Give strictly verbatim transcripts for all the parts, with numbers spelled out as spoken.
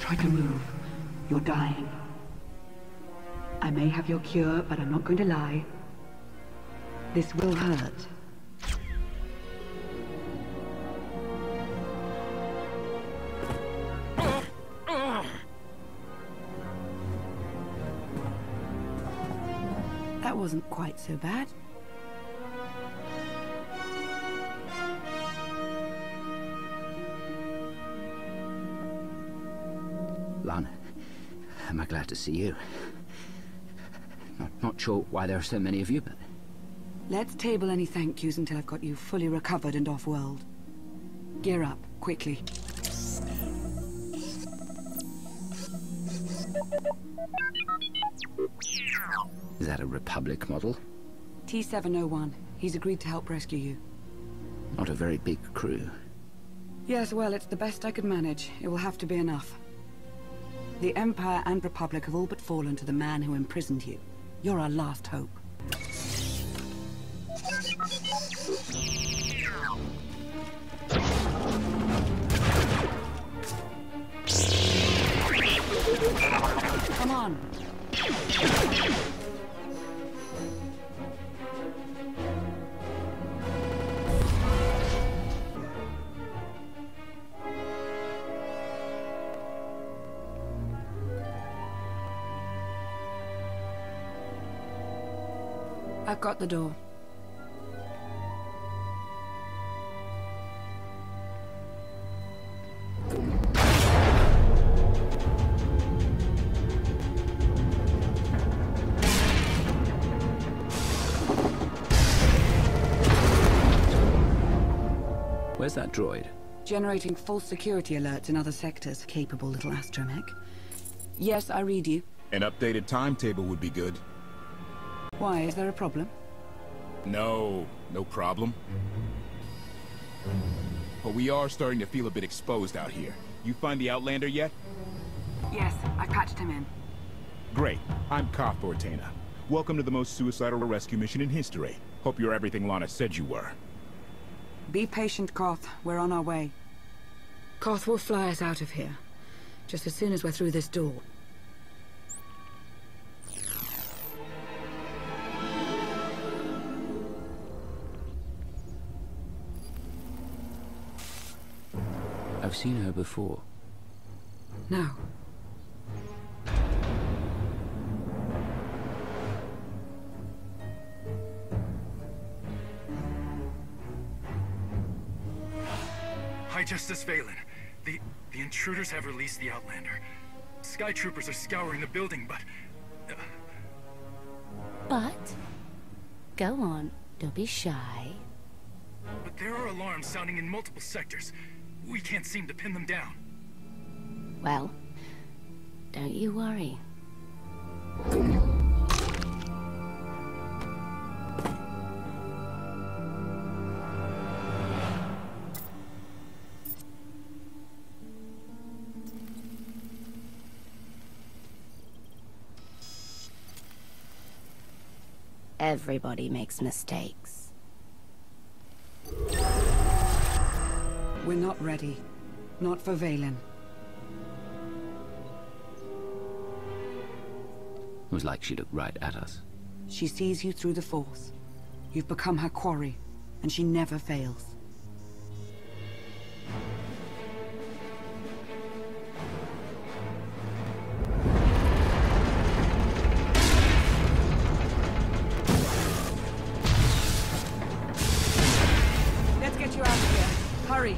Try to move. You're dying. I may have your cure, but I'm not going to lie. This will hurt. That wasn't quite so bad. Lana, am I glad to see you. Not, not sure why there are so many of you, but... Let's table any thank yous until I've got you fully recovered and off-world. Gear up, quickly. Is that a Republic model? T seven oh one. He's agreed to help rescue you. Not a very big crew. Yes, well, it's the best I could manage. It will have to be enough. The Empire and Republic have all but fallen to the man who imprisoned you. You're our last hope. Come on. I've got the door. Where's that droid? Generating false security alerts in other sectors. Capable little astromech. Yes, I read you. An updated timetable would be good. Why, is there a problem? No, no problem. But we are starting to feel a bit exposed out here. You find the Outlander yet? Yes, I patched him in. Great. I'm Koth Ortana. Welcome to the most suicidal rescue mission in history. Hope you're everything Lana said you were. Be patient, Koth. We're on our way. Koth will fly us out of here, just as soon as we're through this door. I've seen her before. No. Hi, Justice Phelan. The the intruders have released the Outlander. Sky troopers are scouring the building, but uh... But go on, don't be shy. But there are alarms sounding in multiple sectors. We can't seem to pin them down. Well, don't you worry. Everybody makes mistakes. We're not ready. Not for Vaylin. It was like she looked right at us. She sees you through the Force. You've become her quarry, and she never fails. Let's get you out of here. Hurry!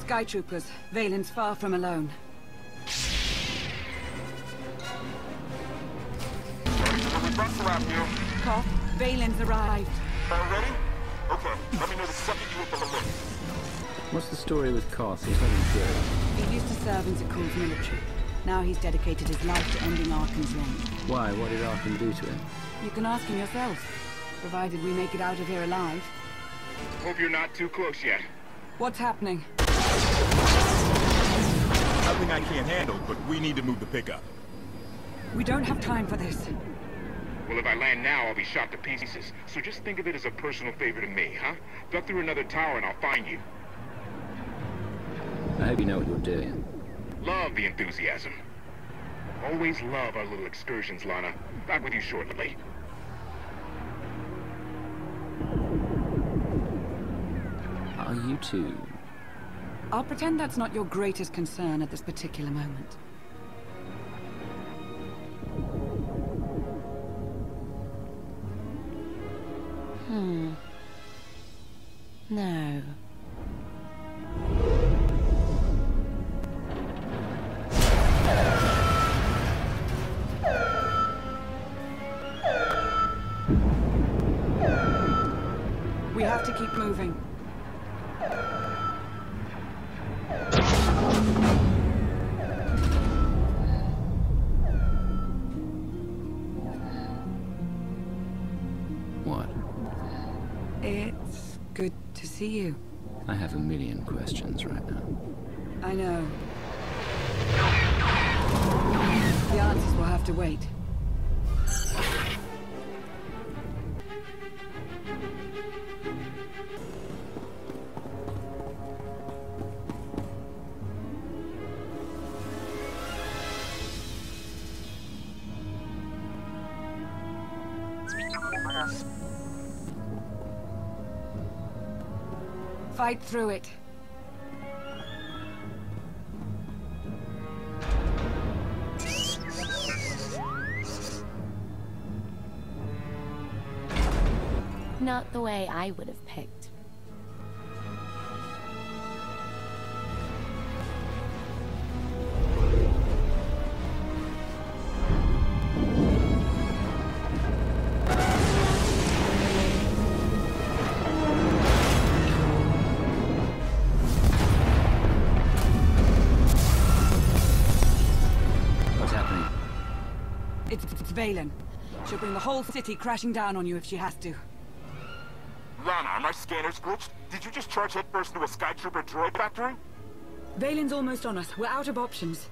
Sky troopers, Vaylin's far from alone. Koth, Vaylin's arrived. Are ready? Okay, let me know the second you look at the list. What's the story with Koth? He's not in jail. He used to serve in Zakuul's military. Now he's dedicated his life to ending Arkann's reign. Why? What did Arcann do to him? You can ask him yourself, provided we make it out of here alive. Hope you're not too close yet. What's happening? Nothing I can't handle, but we need to move the pickup. We don't have time for this. Well, if I land now, I'll be shot to pieces. So just think of it as a personal favor to me, huh? Duck through another tower and I'll find you. I hope you know what you're doing. Love the enthusiasm. Always love our little excursions, Lana. Back with you shortly. Are you two? I'll pretend that's not your greatest concern at this particular moment. Hmm. No. We have to keep moving. See you. I have a million questions right now. I know. The answers will have to wait. Fight through it. Not the way I would have picked. Vaylin. She'll bring the whole city crashing down on you if she has to. Lana, are my scanners glitched? Did you just charge headfirst into a Skytrooper droid factory? Vaylin's almost on us. We're out of options.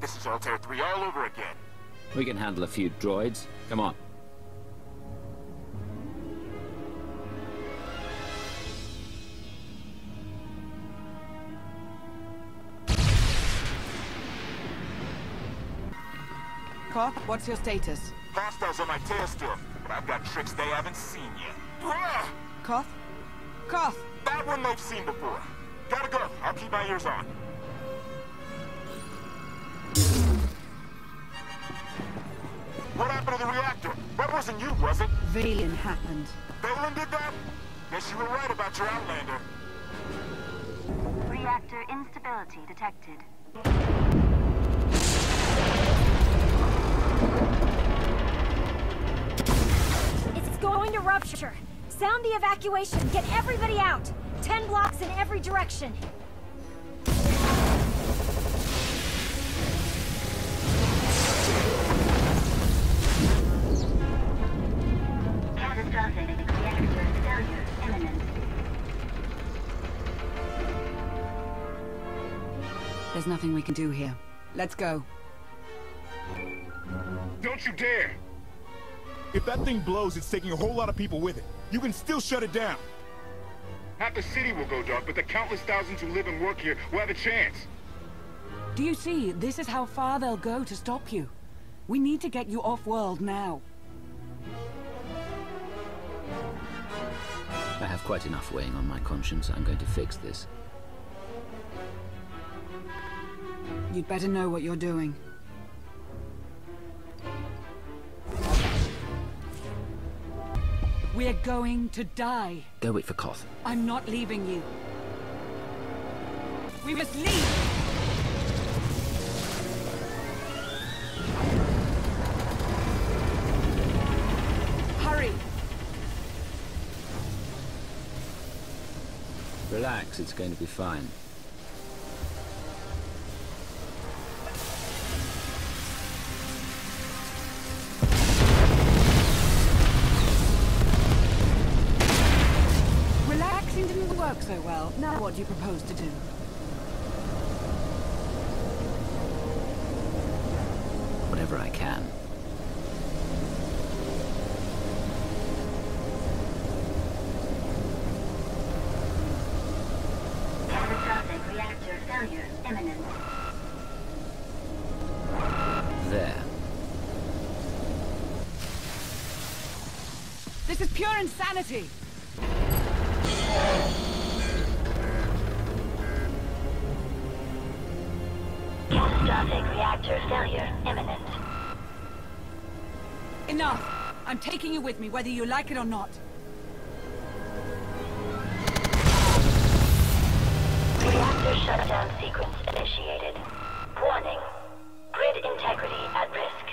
This is Altair three all over again. We can handle a few droids. Come on. Koth, what's your status? Hostiles on my tail still, but I've got tricks they haven't seen yet. Koth? Koth! That one they've seen before. Gotta go. I'll keep my ears on. What happened to the reactor? That wasn't you, was it? Vaylin happened. Vaylin did that? Guess you were right about your Outlander. Reactor instability detected. Going to rupture. Sound the evacuation. Get everybody out. Ten blocks in every direction. Catastrophic reactor failure imminent. There's nothing we can do here. Let's go. Don't you dare! If that thing blows, it's taking a whole lot of people with it. You can still shut it down. Half the city will go dark, but the countless thousands who live and work here will have a chance. Do you see? This is how far they'll go to stop you. We need to get you off-world now. I have quite enough weighing on my conscience. I'm going to fix this. You'd better know what you're doing. We're going to die. Go wait for Koth. I'm not leaving you. We must leave! Hurry! Relax, it's going to be fine. Well, now what do you propose to do? Whatever I can. Catastrophic reactor failure imminent. There. This is pure insanity! Catastrophic reactor failure imminent. Enough! I'm taking you with me, whether you like it or not. Reactor shutdown sequence initiated. Warning. Grid integrity at risk.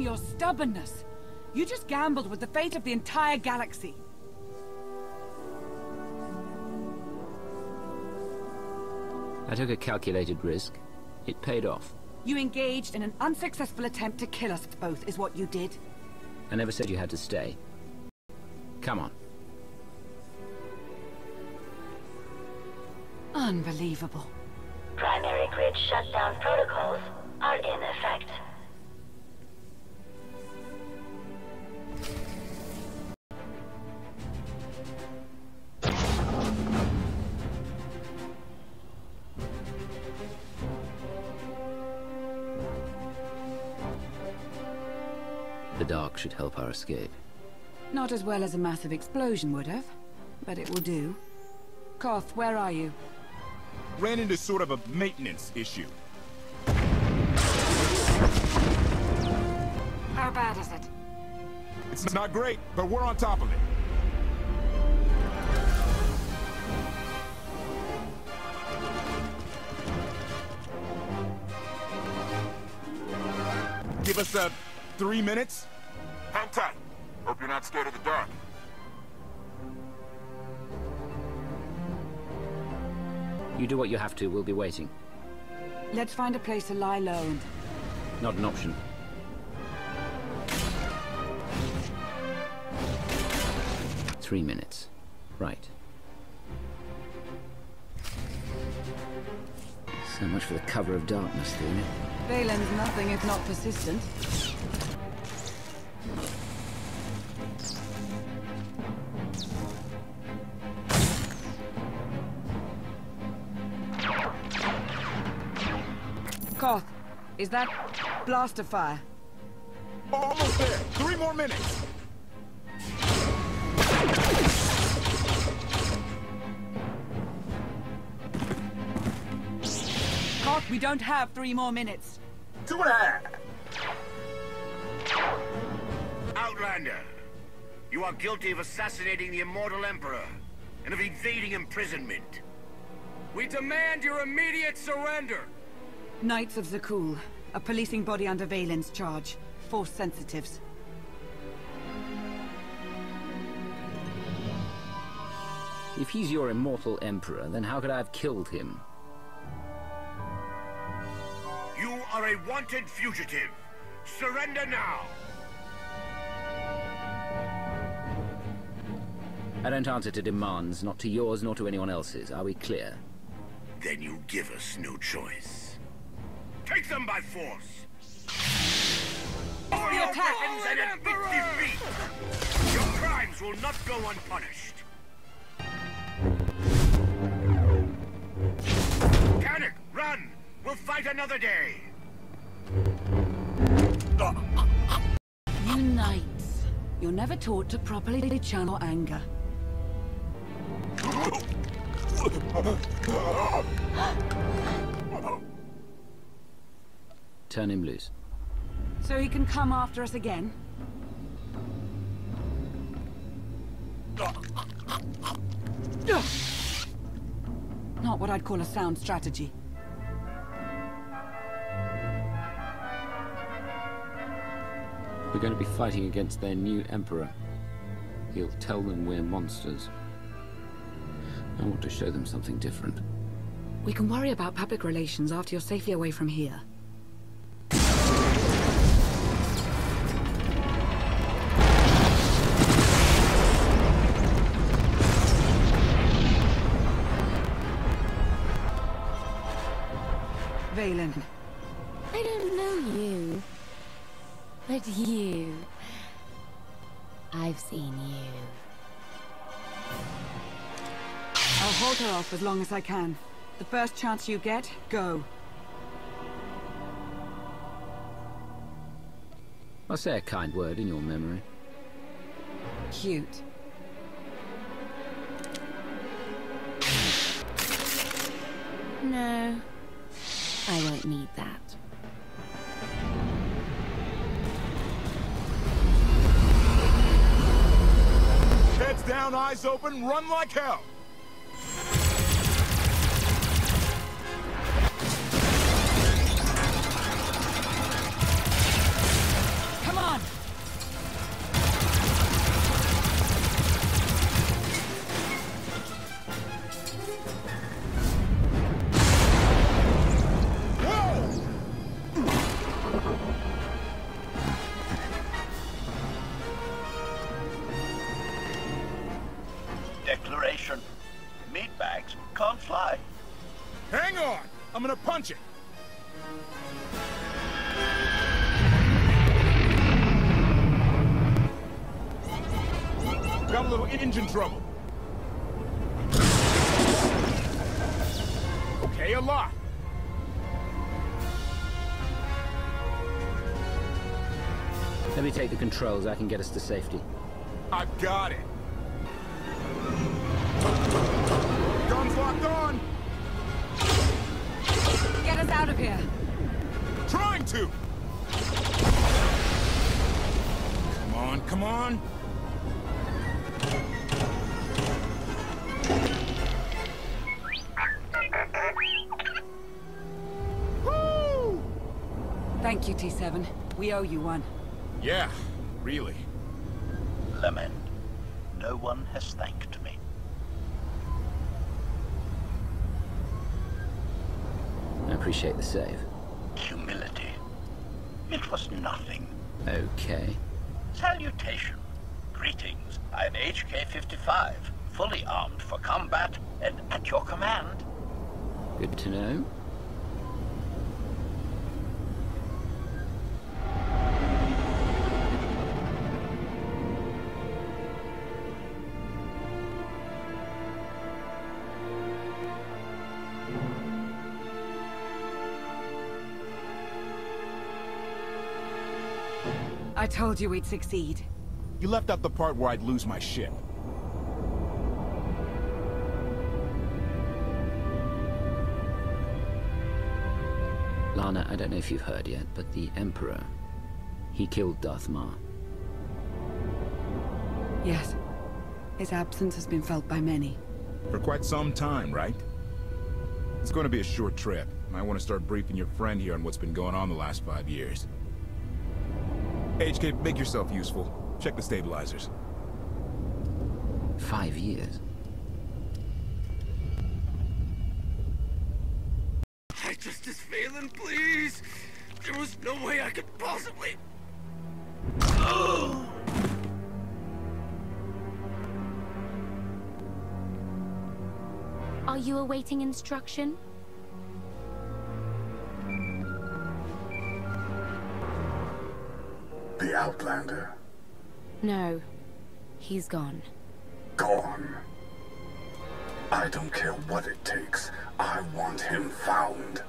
Your stubbornness. You just gambled with the fate of the entire galaxy. I took a calculated risk. It paid off. You engaged in an unsuccessful attempt to kill us both, is what you did. I never said you had to stay. Come on. Unbelievable. Primary grid shutdown protocols are in effect. The dark should help our escape. Not as well as a massive explosion would have, but it will do. Koth, where are you? Ran into sort of a maintenance issue. How bad is it? It's not great, but we're on top of it. Give us a three minutes? Hang tight. Hope you're not scared of the dark. You do what you have to. We'll be waiting. Let's find a place to lie low and... Not an option. Three minutes. Right. So much for the cover of darkness, Luna. Vaylin's nothing if not persistent. Koth, is that blaster fire? Almost there! Three more minutes! We don't have three more minutes. Two and a half. Outlander, you are guilty of assassinating the immortal Emperor and of evading imprisonment. We demand your immediate surrender. Knights of Zakuul, a policing body under Vaylin's charge. Force sensitives. If he's your immortal Emperor, then how could I have killed him? You are a wanted fugitive. Surrender now. I don't answer to demands, not to yours nor to anyone else's. Are we clear? Then you give us no choice. Take them by force. For your wrongs and admit defeat. Your crimes will not go unpunished. Kanek, run! We'll fight another day! You knights. You're never taught to properly channel anger. Turn him loose. So he can come after us again? Not what I'd call a sound strategy. We're going to be fighting against their new emperor. He'll tell them we're monsters. I want to show them something different. We can worry about public relations after you're safely away from here. Vaylin. I don't know you, but you. I've seen you. I'll hold her off as long as I can. The first chance you get, go. I'll say a kind word in your memory. Cute. No. I won't need that. Heads down, eyes open, run like hell! Controls, I can get us to safety. I've got it. Guns locked on. Get us out of here. Trying to. Come on, come on. Woo! Thank you, T seven. We owe you one. Yeah. Really? Lament. No one has thanked me. I appreciate the save. Humility. It was nothing. Okay. Salutation. Greetings. I'm H K fifty-five, fully armed for combat and at your command. Good to know. I told you we'd succeed. You left out the part where I'd lose my ship. Lana, I don't know if you've heard yet, but the Emperor, he killed Darth Maul. Yes. His absence has been felt by many. For quite some time, right? It's going to be a short trip. Might want to start briefing your friend here on what's been going on the last five years. H K, make yourself useful. Check the stabilizers. Five years. Justice Phelan, please! There was no way I could possibly... Oh! Are you awaiting instruction? The Outlander? No. He's gone. Gone? I don't care what it takes. I want him found.